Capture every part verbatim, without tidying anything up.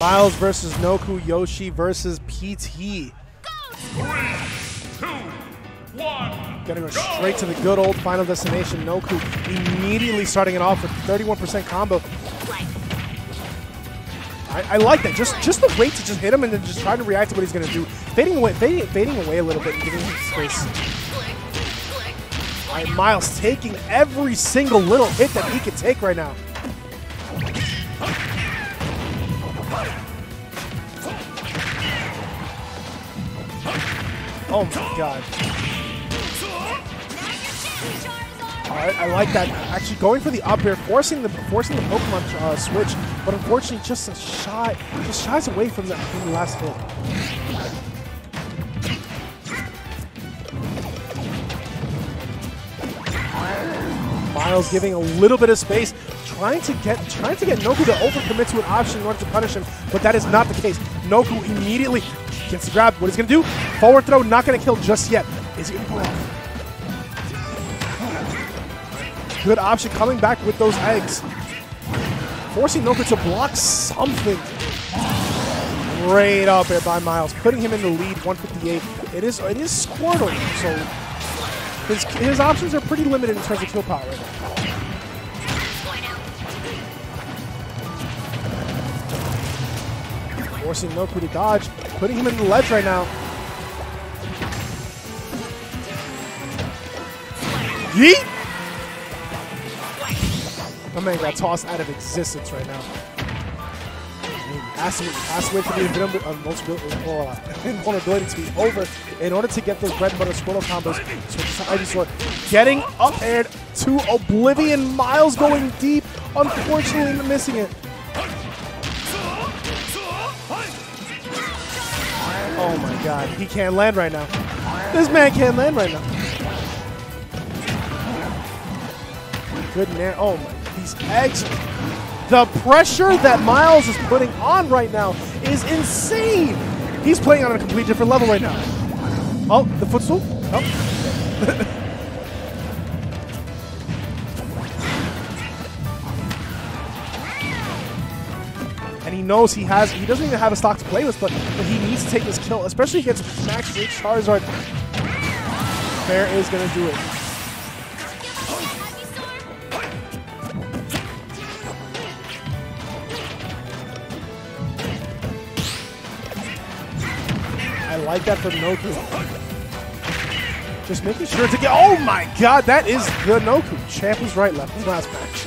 Myles versus Noku, Yoshi versus P T. three, two, one, Gonna go straight to the good old Final Destination. Noku immediately starting it off with thirty-one percent combo. I, I like that. Just just the rate to just hit him and then just try to react to what he's gonna do. Fading away, fading, fading away a little bit and giving him space. All right, Myles taking every single little hit that he can take right now. Oh my god. Alright, I like that. Actually going for the up air, forcing the forcing the Pokemon uh, switch, but unfortunately just a shot, just shies away from the, from the last hit. Myles giving a little bit of space, trying to get trying to get Noku to overcommit to an option in order to punish him, but that is not the case. Noku immediately gets grabbed. What he's gonna do? Forward throw, not gonna kill just yet. Is he gonna pull off? Good option coming back with those eggs. Forcing Noku to block something. Great up air by Myles, putting him in the lead, one fifty-eight. It is it is Squirtle, so his his options are pretty limited in terms of kill power right now. Forcing Noku to dodge, putting him in the ledge right now. Yeet! My man got tossed out of existence right now. Ass wait for the invulnerability to be over in order to get those bread and butter Squirtle combos. So Ivysaur getting up aired to oblivion. Myles going deep, unfortunately missing it. Oh my god, he can't land right now. This man can't land right now. Good man. Oh my, these eggs. The pressure that Myles is putting on right now is insane. He's playing on a completely different level right now. Oh, the footstool? Oh. And he knows he has, he doesn't even have a stock to play with, but, but he needs to take this kill, especially against max eight Charizard. Bear is gonna do it. Like that from Noku. Just making sure to get. Oh my god, that is the Noku. Champions right, left. Last match.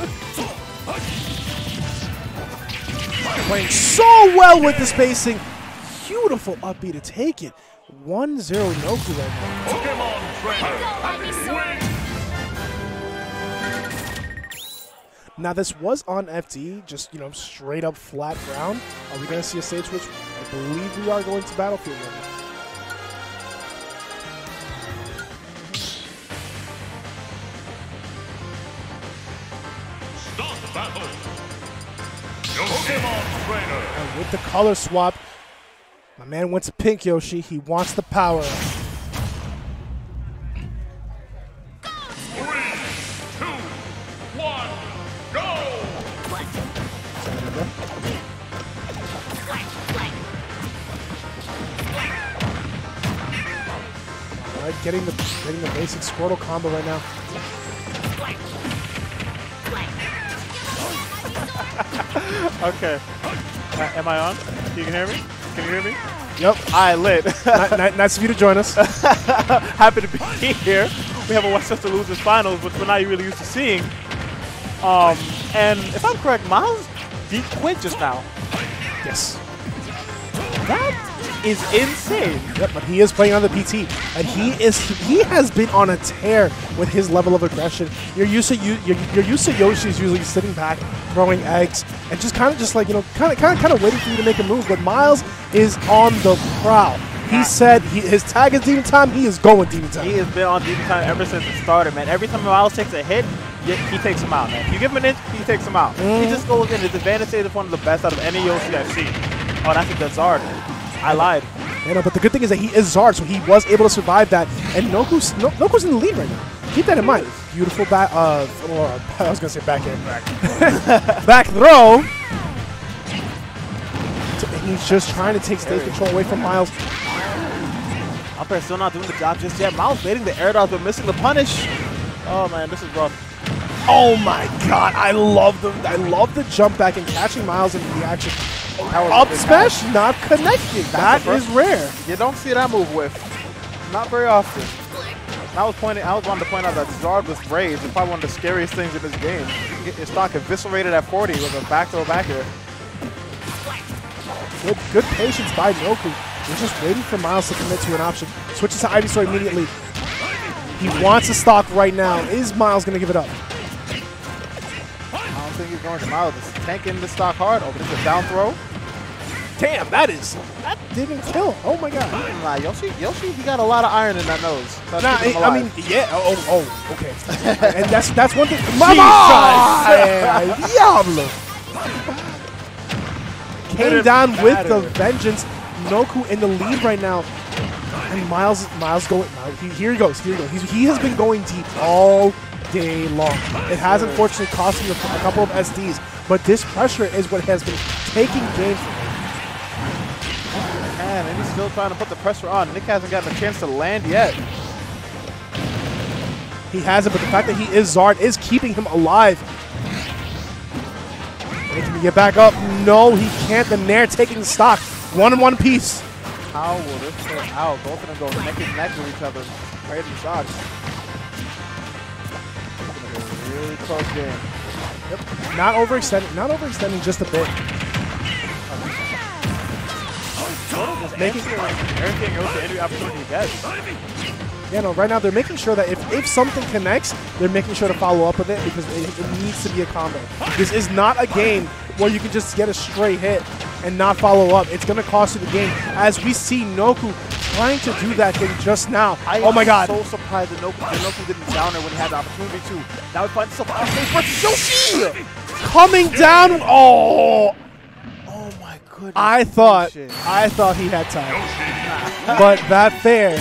Playing so well with the spacing. Beautiful upbeat to take it. one zero Noku right now. Pokemon Trainer. Now, this was on F T, just, you know, straight up flat ground. Are we going to see a stage switch? I believe we are going to Battlefield right now. Battle. Pokemon Trainer. And with the color swap, my man went to pink, Yoshi. He wants the power. three, two, one, go! All right, getting the getting the basic Squirtle combo right now. Okay. Uh, am I on? You can hear me? Can you hear me? Yep. I lit. Nice of you to join us. Happy to be here. We haven't watched us to lose this finals, which we're not really used to seeing. Um, and if I'm correct, Myles did quit just now. Yes. That is insane. Yep, but he is playing on the P T, and he is—he has been on a tear with his level of aggression. You're used to you, you're, you're used to Yoshi's usually sitting back, throwing eggs, and just kind of just like you know, kind of kind of kind of waiting for you to make a move. But Myles is on the prowl. He said he, his tag is Demon Time. He is going Demon Time. He has been on Demon Time ever since it started, man. Every time Myles takes a hit, he takes him out, man. If you give him an inch, he takes him out. Mm. He just goes in. His advantage state is one of the best out of any Yoshi I've seen. Oh, that's a Charizard. I lied. You know, but the good thing is that he is Zard, so he was able to survive that. And Noku's, no, Noku's in the lead right now. Keep that in mind. Beautiful back, uh, or I was going to say back in. Back, back throw. He's just trying to take stage control away from Myles. Up air still not doing the job just yet. Myles baiting the air dodge, but missing the punish. Oh man, this is rough. Oh my god, I love the I love the jump back and catching Myles in the action. Up smash not connected. That is rare. You don't see that move whiff. Not very often. I was pointing. I was wanting to point out that Charizard was brave. It's probably one of the scariest things in this game. His stock eviscerated at forty with a back throw back here. Good, good patience by Noku. We're just waiting for Myles to commit to an option. Switches to Ivysaur immediately. He wants a stock right now. Is Myles going to give it up? I don't think he's going to. Myles is tanking the stock hard. Oh, this is a down throw. Damn, that is, that didn't kill. Oh my god. Nah, Yoshi, Yoshi, he got a lot of iron in that nose. That's nah, it, I mean, yeah. Oh, oh, oh okay. And that's that's one thing. Mama! Diablo! Came down with the vengeance. Noku in the lead right now. And Myles, Myles going. Here he goes. Here he goes. He's, he has been going deep all day long. It has unfortunately cost him a, a couple of S Ds, but this pressure is what has been taking games. Man, and he's still trying to put the pressure on. Nick hasn't gotten a chance to land yet. He hasn't, but the fact that he is Zard is keeping him alive. And can he get back up? No, he can't. The Nair taking stock. One in one piece. How will this turn out? Both of them go neck and neck with each other. Right in the shots. It's gonna be a really close game. Yep. Not overextending. Not overextending just a bit. Just making everything goes to every opportunity he gets. Yeah, no, right now they're making sure that if, if something connects, they're making sure to follow up with it because it, it needs to be a combo. This is not a game where you can just get a straight hit and not follow up. It's going to cost you the game. As we see Noku trying to do that thing just now. I oh my god. I'm so surprised that Noku, that Noku didn't down her when he had the opportunity to. Now he finds himself out of versus Yoshi! Coming down. Oh! Oh my goodness. I thought, I thought he had time. But that fair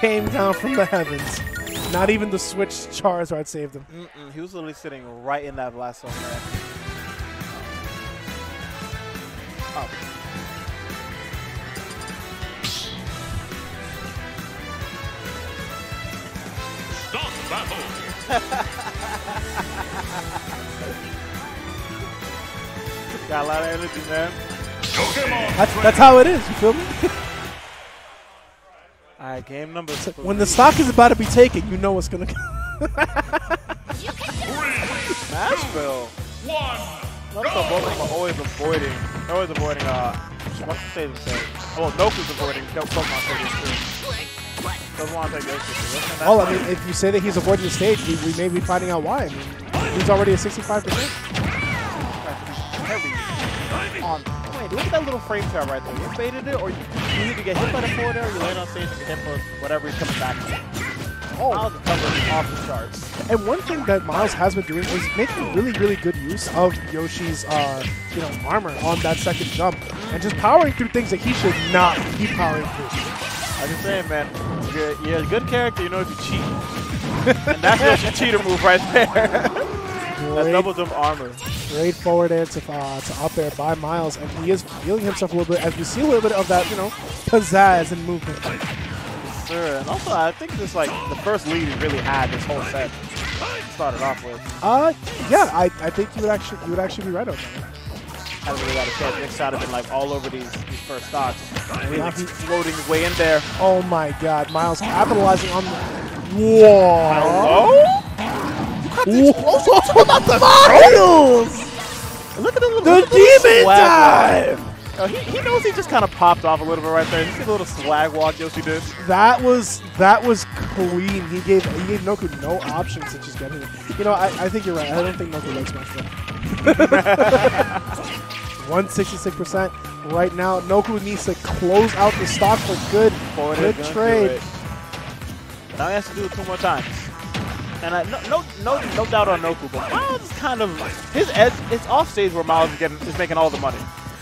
came down from the heavens. Not even the switch Charizard saved him. Mm-mm, he was literally sitting right in that blast zone there. Up. Stop battle. Got a lot of energy, man. That's, that's how it is. You feel me? All right, game number. So when the stock is about to be taken, you know what's gonna come. Smashville. One. That's what both I'm always avoiding. They're always avoiding, uh, what's the save and save? Well, Noku's avoiding Pokemon Trainer too. Doesn't want to take those two. Well, I mean, if you say that he's avoiding the stage, we, we may be finding out why. I mean, he's already at sixty-five percent. Heavy. On point. Look at that little frame trap right there. You faded it, or you, you either get hit by the forward air, or you land on stage and get hit for whatever he's coming back to. Oh. Myles is covering off the charts. And one thing that Myles has been doing is making really, really good use of Yoshi's, uh, you know, armor on that second jump, and just powering through things that he should not be powering through. I'm just saying, man, you're, you're a good character. You know if you cheat, and that's Yoshi's cheater move right there. That double jump armor. Great forward air to, uh, to up air by Myles, and he is feeling himself a little bit as we see a little bit of that, you know, pizzazz and movement. And also, I think this like the first lead he really had this whole set started off with. Uh, yeah, I, I think you would actually you would actually be right on that. I really got to say, Nick's shot have been like all over these, these first stocks. He's like, floating his way in there. Oh my God, Myles capitalizing on. The whoa! Hello? You got the explosives on the finals. Look at the little the demon dive. Oh, he, he knows he just kind of popped off a little bit right there. You see the little swag walk Yoshi did? That was that was clean. He gave he gave Noku no options to just get him. You know, I, I think you're right. I don't think Noku likes much for one sixty-six percent right now. Noku needs to close out the stock for good. Boy, good trade. Now he has to do it two more times. And I, no, no, no, no doubt on Noku, but Myles is kind of his edge. It's off stage where Myles is getting is making all the money.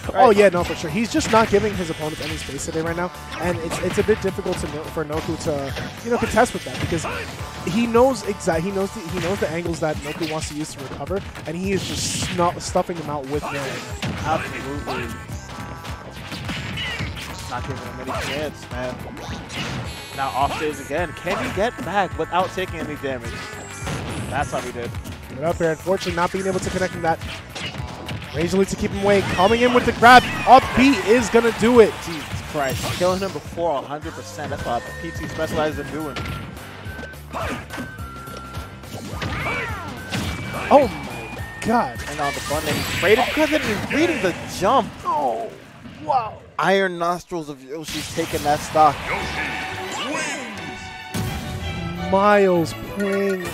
Right. Oh yeah, no, for sure. He's just not giving his opponents any space today right now, and it's it's a bit difficult to for Noku to you know contest with that because he knows exactly he knows the, he knows the angles that Noku wants to use to recover, and he is just snuff, stuffing them out with nails. Absolutely. just not giving him any chance, man. Now off stage again. Can he get back without taking any damage? That's how he did. But up here, unfortunately, not being able to connect from that. Raging Leaf to keep him away. Coming in with the grab. Up B is going to do it. Jesus Christ. Killing him before one hundred percent. That's what the P T specializes in doing. Oh my god. And on the button that he traded because of him reading the jump. Oh, wow. Iron nostrils of Yoshi's taking that stock. Myles playing.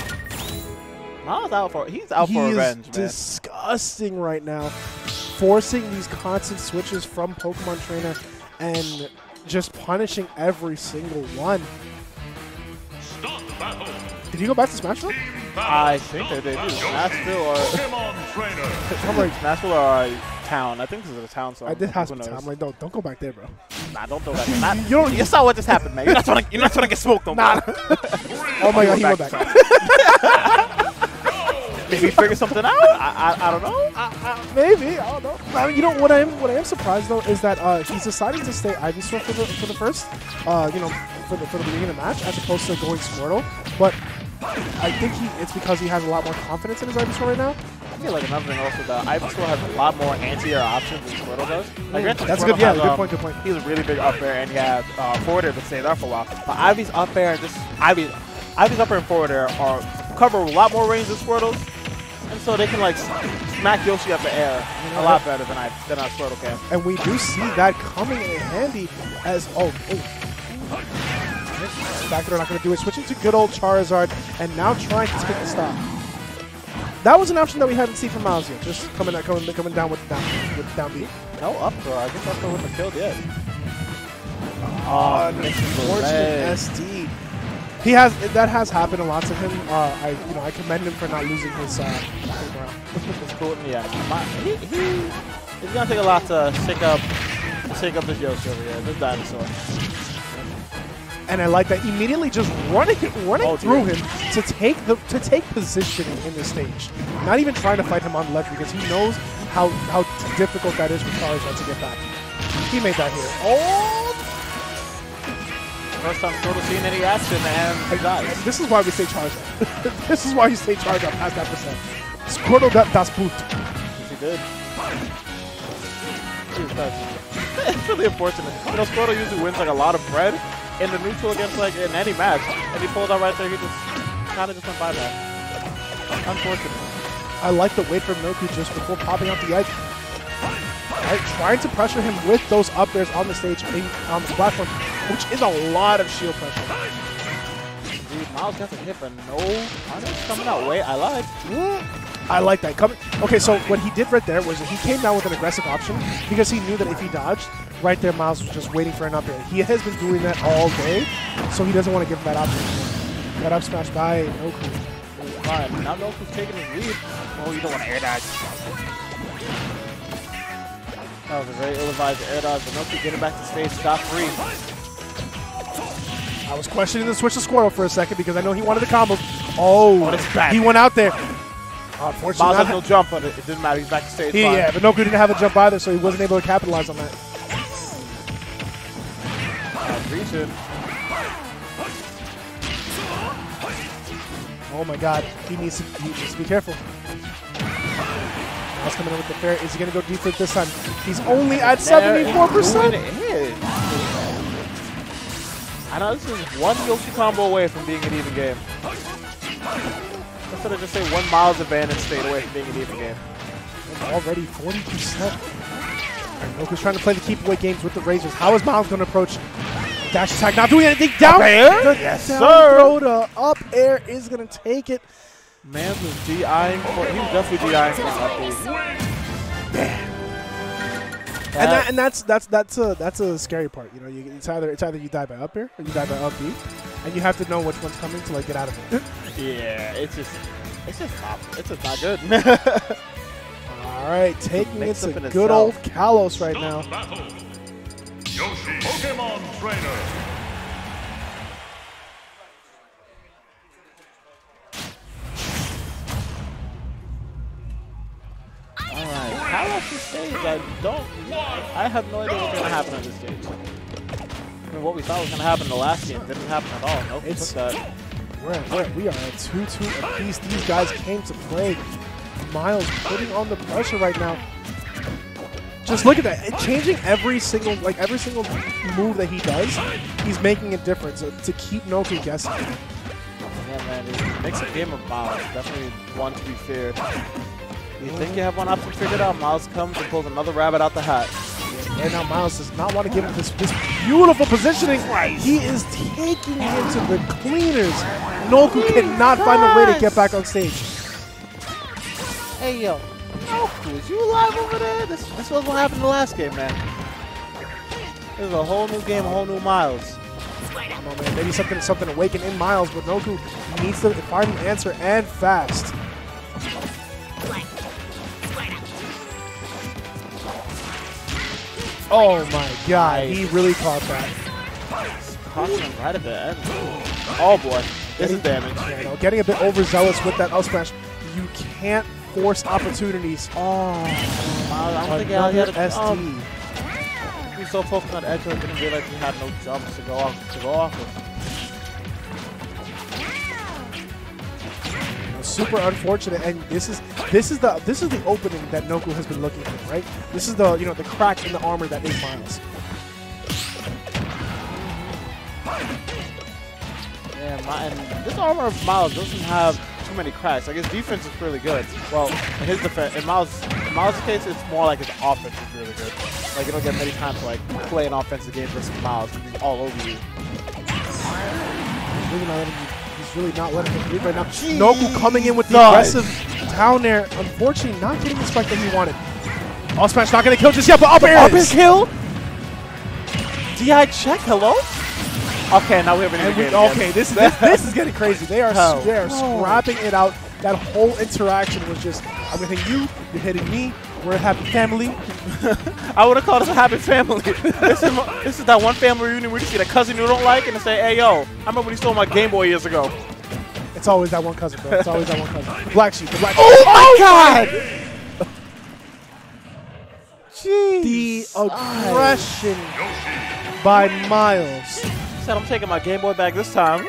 Miles out for he's out he for revenge, man. He is disgusting right now, forcing these constant switches from Pokemon Trainer and just punishing every single one. Stop battle. Did you go back to Smashville? I think that they do. Smashville or I'm like Smashville or uh, town. I think this is a town. So I did hospital. I'm like, no, don't go back there, bro. Nah, don't do that. Not, you don't. That's not what just happened, man. You're not trying to. You're not trying to get smoked, though. Nah. Oh my god, he went back. back. Maybe figure something out. I, I I don't know. I, I, maybe I don't know. I mean, you know what I am what I am surprised though is that uh, he's deciding to stay Ivysaur for the for the first, uh, you know, for the for the beginning of the match as opposed to going Squirtle. But I think he it's because he has a lot more confidence in his Ivysaur right now. I feel like another thing also that Ivysaur has a lot more anti-air options than Squirtle does. Like, mm, that's Squirtle a good, yeah, has, um, good point. Good point. He's a really big up air and he has uh, forward air, but stays there for a while. But Ivy's up air and just Ivy Ivy's up air and forward air are cover a lot more range than Squirtle's. And so they can like smack Yoshi up the air a lot better than I than our Squirtle can. And we do see that coming in handy as oh, oh. Back they're not gonna do it. Switching to good old Charizard and now trying to take the stop. That was an option that we haven't seen from Myles yet. Just coming coming coming down with down with down beat. No up throw. I guess up throw wasn't killed yet. Oh, unfortunate S D. He has that has happened a lot to him. Uh, I you know I commend him for not losing his uh, background. It's cool. Yeah, My, he, he, it's gonna take a lot to shake up, shake up this Yoshi over here, this dinosaur. And I like that immediately just running, running oh, through him to take the to take position in the stage. Not even trying to fight him on the ledge because he knows how how difficult that is for Charizard to get back. He made that here. Oh. First time Squirtle seeing any action and he dies. This is why we say Charizard. This is why you say Charizard past that percent. Squirtle got das boot. Yes, he did. It's really unfortunate. You know, Squirtle usually wins like a lot of bread in the neutral against like in any match. And he pulled out right there. He just kind of just went by that. Unfortunate. I like the wait from Noku just before popping out the edge. Right, trying to pressure him with those up airs on the stage, in, on the platform, which is a lot of shield pressure. Dude, Myles got the hit, but no punish coming out. Wait, I lied. Yeah. I like that. Coming. Okay, so what he did right there was he came down with an aggressive option because he knew that if he dodged, right there Myles was just waiting for an up air. He has been doing that all day, so he doesn't want to give him that option anymore. That up smash by Noku. Alright, now Noku's taking his lead. Oh, you don't want to air dodge. That was a very ill-advised air dodge, but Noku getting back to stage, stop free. I was questioning the switch to Squirtle for a second because I know he wanted the combos. Oh, oh he went out there. Unfortunately, Myles had no jump, but it didn't matter. He's back to stage. He, yeah, but Noku didn't have a jump either, so he wasn't able to capitalize on that. Oh my god, he needs to he needs to be careful. Myles coming in with the fair. Is he going to go deep for it this time? He's only at seventy-four percent. I know this is one Yoshi combo away from being an even game. Instead of just say one Myles advantage stayed away from being an even game. It's already forty percent. Noku's trying to play the keep away games with the Razors. How is Myles going to approach dash attack? Not doing anything. Down air? Yes, down sir. Throw to up air is going to take it. Man was D I-ing for, he was definitely D I-ing for that. And that, and that's that's that's a that's a scary part. You know, you, it's either it's either you die by up air or you die by up B, and you have to know which one's coming to like get out of it. Yeah, it's just it's just not it's just not good. All right, taking it to good itself. Old Kalos right now. Yoshi, Pokemon Trainer. this stage, I don't... I have no idea what's going to happen on this stage. I mean, what we thought was going to happen in the last game didn't happen at all. Nope, it's that. We're, we're, we are at two two apiece. These guys came to play. Myles putting on the pressure right now. Just look at that. It changing every single like every single move that he does, he's making a difference to keep Noku guessing. Yeah, man, it makes a game of Myles. Definitely one to be feared. You think you have one option figured out, Myles comes and pulls another rabbit out the hat. And now Myles does not want to give him this, this beautiful positioning. He is taking him to the cleaners. Noku cannot find a way to get back on stage. Hey, yo. Noku, is you alive over there? This, this was what happened in the last game, man. This is a whole new game, a whole new Myles. I don't know, man. Maybe something something awakened in Myles, but Noku needs to find an answer, and fast. Oh my god, he really caught that. Caught him right at the end. Oh boy, this is damage. Yeah, you know, getting a bit overzealous with that up smash. You can't force opportunities. Oh, I don't think I had a S D. He's so focused on edge, I didn't realize he had no jumps to go off to go off with. You know, super unfortunate, and this is this is the this is the opening that Noku has been looking for, right? This is the you know the crack in the armor that is Myles. Yeah, my, and this armor of Myles doesn't have many cracks. Like his defense is really good. Well, in his defense, in Myles, in Myles' case, it's more like his offense is really good. Like you don't get many times to like play an offensive game versus Myles. He's all over you. He's really not letting, he's really not letting him leave right now. Jeez. Noku coming in with the aggressive down air. Unfortunately, not getting the spike that he wanted. All smash not going to kill just yet, but up air. Up air kill. D I check. Hello. Okay, now we have an we, Okay, this is this, this is getting crazy. They are oh. they are scrapping it out. That whole interaction was just I'm gonna hit you, you're hitting me. We're a happy family. I would have called us a happy family. this, is my, this is that one family reunion where you see the cousin you don't like and they say, "Hey, yo, I remember when you stole my Game Boy years ago." It's always that one cousin, bro. It's always that one cousin. Black sheep. The black sheep. Oh my God! Jeez. The aggression by Myles. Said I'm taking my Game Boy back this time.